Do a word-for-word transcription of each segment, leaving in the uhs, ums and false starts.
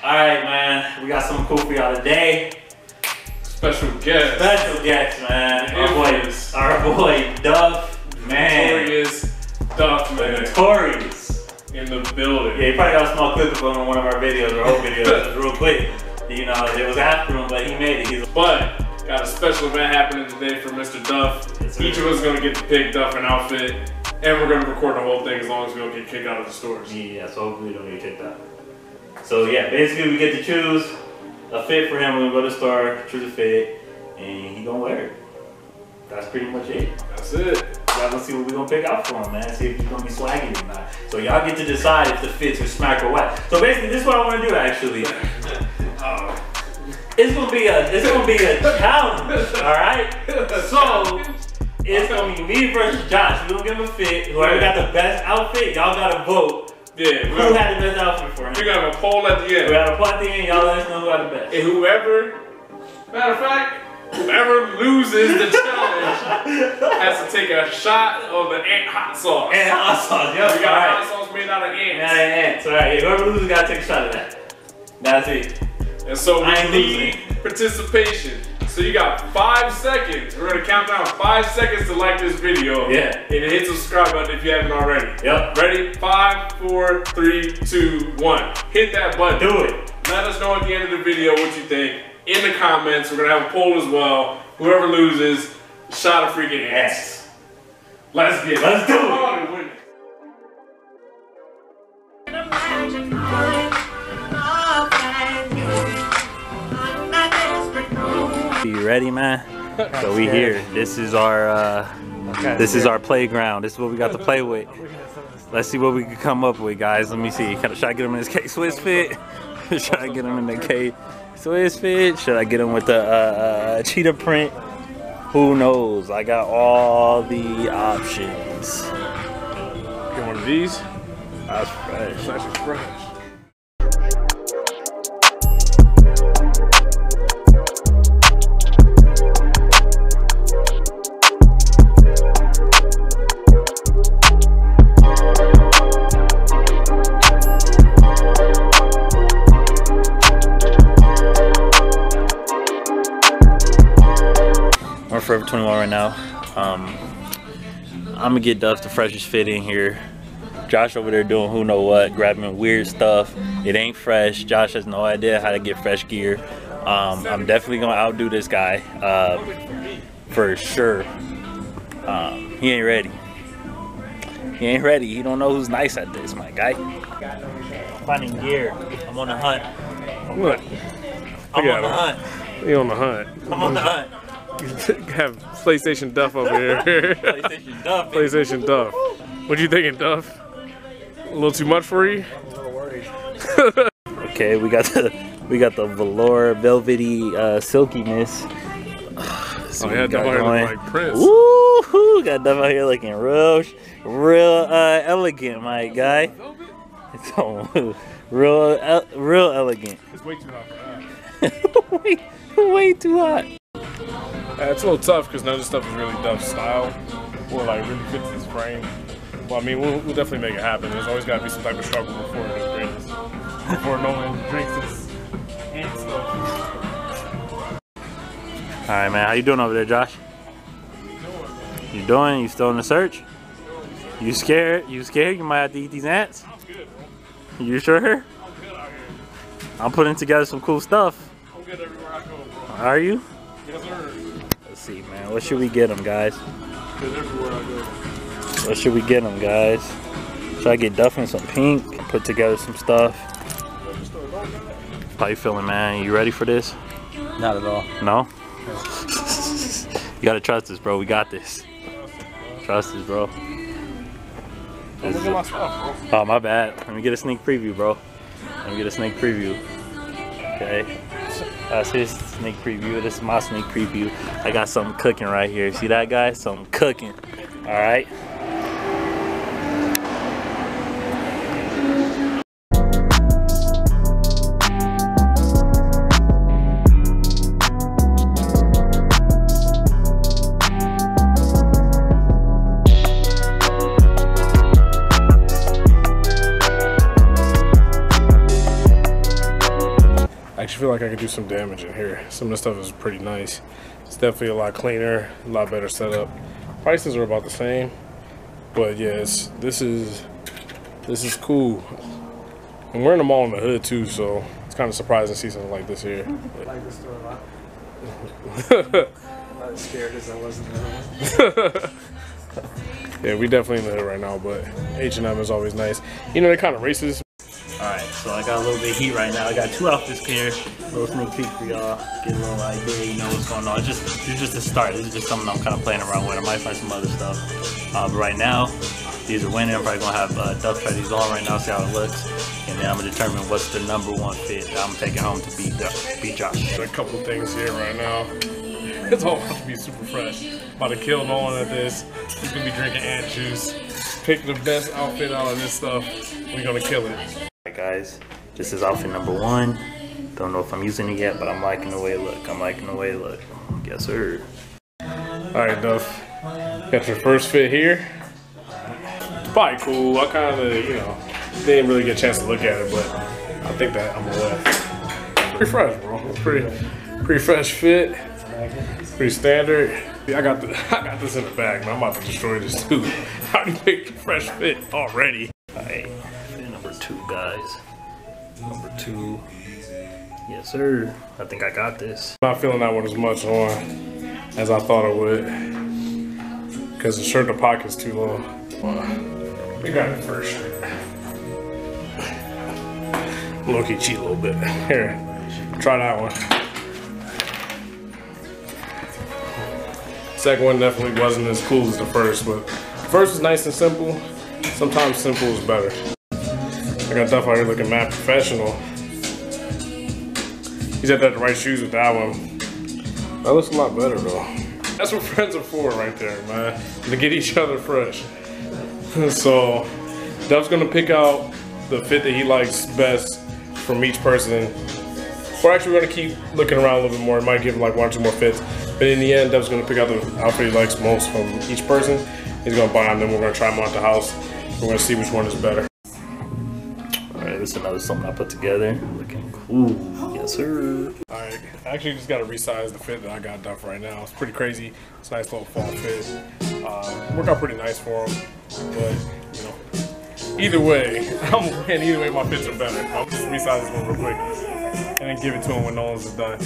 All right, man, we got something cool for y'all today. Special guest. Special guest, man. Our boy, our boy Duff, man. Notorious Duff, man. Notorious. In the building. Yeah, you probably got a small clip of him in one of our videos, or old videos, real quick. You know, it was after him, but he made it. He's but, got a special event happening today for Mister Duff. Yes, each of us is going to get to pick Duff an outfit, and we're going to record the whole thing as long as we don't get kicked out of the stores. Yeah, so hopefully we don't get kicked out. So yeah, basically we get to choose a fit for him. We're going to go to the store, choose a fit, and he's going to wear it. That's pretty much it. That's it. Y'all going to see what we're going to pick out for him, man. See if he's going to be swaggy or not. So y'all get to decide if the fits are smack or whack. So basically this is what I want to do, actually. uh, It's gonna be a it's gonna be a challenge, all right. So it's gonna be me versus Josh. We gonna give him a fit. Whoever yeah. got the best outfit, y'all gotta vote. Yeah. Who gonna, had the best outfit for him? We're gonna have a poll at the end. We got a poll at the end. Y'all let us know who had the best. And whoever, matter of fact, whoever loses the challenge has to take a shot of the ant hot sauce. Ant hot sauce. Yep. We got all right. hot sauce made out of ants. Out of ants. All right. Yeah, whoever loses gotta take a shot of that. That's it. And so we need participation. So you got five seconds. We're gonna count down five seconds to like this video. Yeah. And hit subscribe button if you haven't already. Yep. Ready? Five, four, three, two, one. Hit that button. Do it. Let us know at the end of the video what you think in the comments. We're gonna have a poll as well. Whoever loses, shot a freaking ass. Let's get it. Let's do it. You ready, man? So we here. This is our uh, this is our playground. This is what we got to play with. Let's see what we can come up with, guys. Let me see. Should I get him in his K Swiss fit? Should I get him in the K Swiss fit? Should I get him with the uh, uh, cheetah print? Who knows? I got all the options. Get one of these. That's fresh. That's fresh. Forever twenty-one right now. Um, I'm gonna get Duff the freshest fit in here. Josh over there doing who know what, grabbing weird stuff. It ain't fresh. Josh has no idea how to get fresh gear. Um, I'm definitely gonna outdo this guy uh, for sure. Um, he ain't ready. He ain't ready. He don't know who's nice at this, my guy. Finding gear. I'm on the hunt. What? I'm on the hunt. You on the hunt? I'm on the hunt. Have PlayStation Duff over here. PlayStation Duff. PlayStation Duff. What you thinking, Duff? A little too much for you? I'm a little worried. Okay, we got the we got the velour, velvety uh, silkiness. So oh, yeah, Duff out here looking like Prince. Woo-hoo! Got Duff out here looking real, real uh, elegant, my guy. It's so real, uh, real elegant. It's way too hot for that. way, way too hot. Yeah, it's a little tough because none of this stuff is really Duff's style or like really fits his frame. Well, I mean, we'll, we'll definitely make it happen. There's always got to be some type of struggle before it is before Nolan drinks his ant stuff. All right, man. How you doing over there, Josh? You doing? You still in the search? You scared? You scared? You might have to eat these ants. I'm good, bro. You sure? I'm good out here. I'm putting together some cool stuff. I'm good everywhere I go, bro. Are you? Yes, sir. See, man, what should we get them, guys? What should we get them, guys? Should I get Duff in some pink? Put together some stuff. How you feeling, man? You ready for this? Not at all. No? You gotta trust us, bro. We got this. Trust us, bro. This is it. Oh, my bad. Let me get a sneak preview, bro. Let me get a sneak preview. Okay. That's his sneak preview. This is my sneak preview. I got something cooking right here. See that, guy? Something cooking. All right. actually feel like I could do some damage in here. Some of this stuff is pretty nice. It's definitely a lot cleaner, a lot better setup. Prices are about the same, but yes, this is this is cool. And we're in the mall in the hood too, so it's kind of surprising to see something like this here. I like this store a lot. I'm not as scared as I was in the other one. Yeah, we definitely in the hood right now, but H and M is always nice. You know, they're kind of racist. Alright, so I got a little bit of heat right now. I got two outfits here. A little sneak peek for y'all. Get a little idea, you know what's going on. It's just, it's just a start. This is just something I'm kind of playing around with. I might find some other stuff. Uh, but right now, these are winning. I'm probably going to have uh, Duff try these on right now, see how it looks. And then I'm going to determine what's the number one fit that I'm taking home to beat, Duff, beat Josh. There's a couple things here right now. It's all about to be super fresh. About to kill Nolan at this. He's going to be drinking ant juice. Pick the best outfit out of this stuff. We're going to kill it. Guys, this is outfit number one. Don't know if I'm using it yet, but I'm liking the way it look. I'm liking the way it look. Yes, sir. All right, Duff. Got your first fit here. It's probably cool. I kind of, you know, didn't really get a chance to look at it, but I think that I'm aware. Pretty fresh, bro. Pretty, pretty fresh fit. Pretty standard. I got the, I got this in the bag, man. I'm about to destroy this too. How do you make the fresh fit already? All right. Two guys, number two. Yes, sir. I think I got this. Not feeling that one as much on as I thought I would, because the shirt, the pocket's too long. Well, we got it first. Low-key cheat a little bit. Here, try that one. Second one definitely wasn't as cool as the first, but the first was nice and simple. Sometimes simple is better. I got Duff out here looking mad professional. He's at that the right shoes with that one. That looks a lot better though. That's what friends are for right there, man. To get each other fresh. So Duff's gonna pick out the fit that he likes best from each person. We're actually gonna keep looking around a little bit more. It might give like one or two more fits. But in the end, Duff's gonna pick out the outfit he likes most from each person. He's gonna buy them, then we're gonna try them out at the house. We're gonna see which one is better. This is another something I put together. Looking cool. Yes, sir. Alright, I actually just got to resize the fit that I got Duff right now. It's pretty crazy. It's a nice little fall fit. Uh, worked out pretty nice for him. But, you know, either way, I'm and either way, my fits are better. I'll just resize this one real quick and then give it to him when Nolan's is done.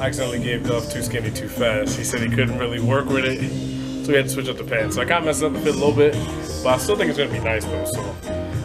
I accidentally gave Duff too skinny too fast. He said he couldn't really work with it, so we had to switch up the pants. So I kind of messed up the fit a little bit, but I still think it's going to be nice though, so.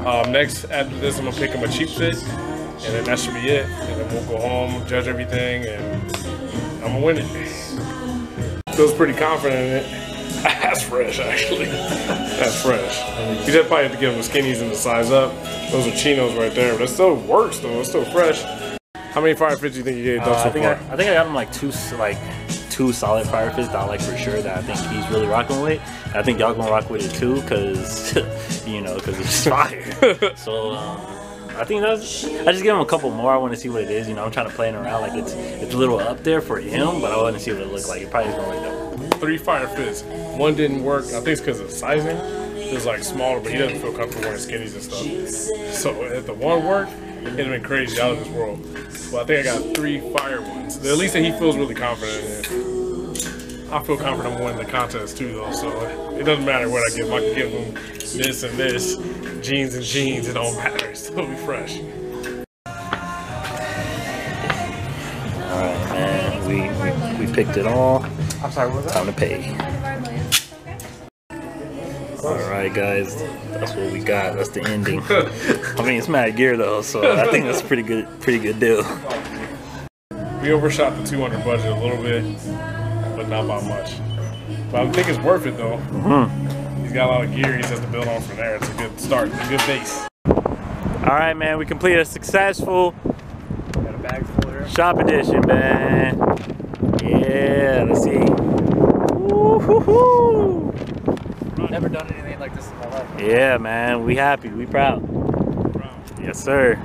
Um, next, after this, I'm going to pick him a cheap fit, and then that should be it, and then we'll go home, judge everything, and I'm going to win it. Feels pretty confident in it. That's fresh, actually. That's fresh. You just probably have to give him the skinnies and the size up. Those are chinos right there, but it still works, though. It's still fresh. How many fire fits do you think you gave Duff uh, so I think far? I, I think I got him, like, two, like... two solid fire fits that I like for sure, that I think he's really rocking with. I think y'all gonna rock with it too, cause you know, cause it's fire. So um, I think that's. I just give him a couple more. I want to see what it is. You know, I'm trying to play it around. Like it's it's a little up there for him, but I want to see what it looks like. It probably is gonna look dope. Three fire fits. One didn't work. I think it's cause of sizing. It's like smaller, but he doesn't feel comfortable wearing skinnies and stuff. So if the one worked, it'd been crazy out of this world. But I think I got three fire ones. At least that he feels really confident in it. I feel confident I'm winning the contest too, though, so it doesn't matter what I give him. I can give him this and this, jeans and jeans, it don't matter. It's still be fresh. Alright, man, we, we picked it all. I'm sorry, what was that? Time to pay. Alright, guys, that's what we got. That's the ending. I mean, it's mad gear, though, so I think that's a pretty good, pretty good deal. We overshot the two hundred budget a little bit. But not by much. But I think it's worth it though. Mm-hmm. He's got a lot of gear he has to build on from there. It's a good start, it's a good base. Alright, man, we completed a successful got a bag full here. Shop edition, man. Yeah, let's see. Woo-hoo-hoo. I've never done anything like this in my life. Man. Yeah, man, we happy, we proud. proud. Yes, sir.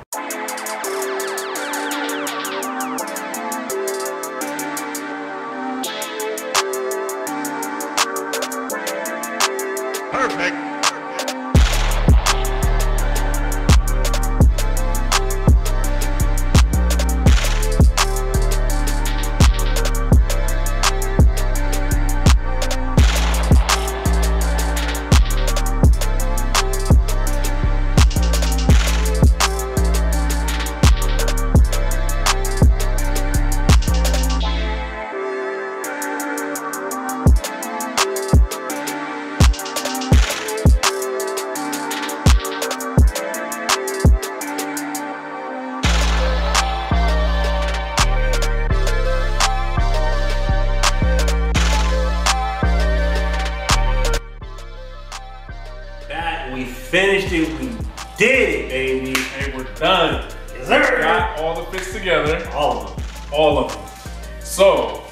finished it. We did it, baby. And we're done. Yes, sir. Got all the fits together. All of them. All of them. So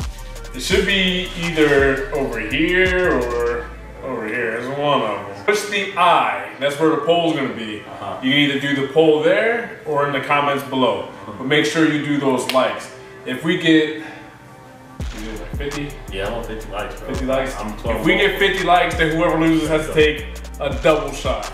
it should be either over here or over here. There's one of them. Push the I. That's where the poll's gonna be. Uh-huh. You can either do the poll there or in the comments below. Uh-huh. But make sure you do those likes. If we get like fifty? Yeah, I want fifty likes, bro. fifty likes? I'm twelve. If we get fifty likes, then whoever loses has to take a double shot.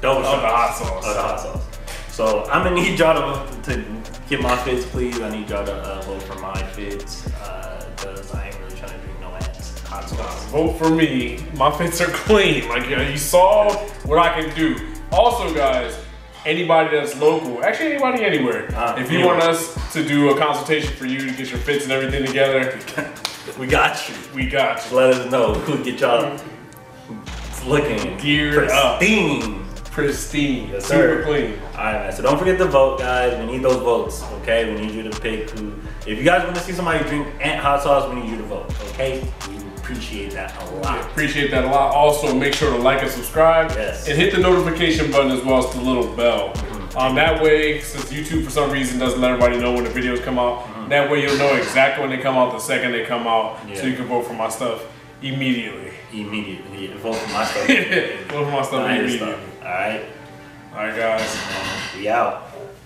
Double shot. Of the hot sauce. Of the hot sauce. So I'm gonna need y'all to, to get my fits, please. I need y'all to uh, vote for my fits. Because uh, I ain't really trying to do no ass hot sauce. Vote for me. My fits are clean. Like, you know, you saw what I can do. Also, guys, anybody that's local, actually anybody anywhere, uh, if you anywhere. want us to do a consultation for you to get your fits and everything together, we got you. We got you. Let us know. We'll get y'all looking geared up. Pristine. Pristine. Yes, sir. Super clean. All right, man. So don't forget to vote, guys. We need those votes, okay? We need you to pick who. If you guys want to see somebody drink A N T hot sauce, we need you to vote, okay? We appreciate that a lot. We appreciate that a lot. Also, make sure to like and subscribe. Yes. And hit the notification button as well as the little bell. Mm-hmm. Um, that way, since YouTube for some reason doesn't let everybody know when the videos come out, mm-hmm. that way you'll know exactly when they come out the second they come out, yeah. so you can vote for my stuff immediately. Immediately. Yeah. Vote for my stuff immediately. Vote for my stuff immediately. All right. All right, guys. We out.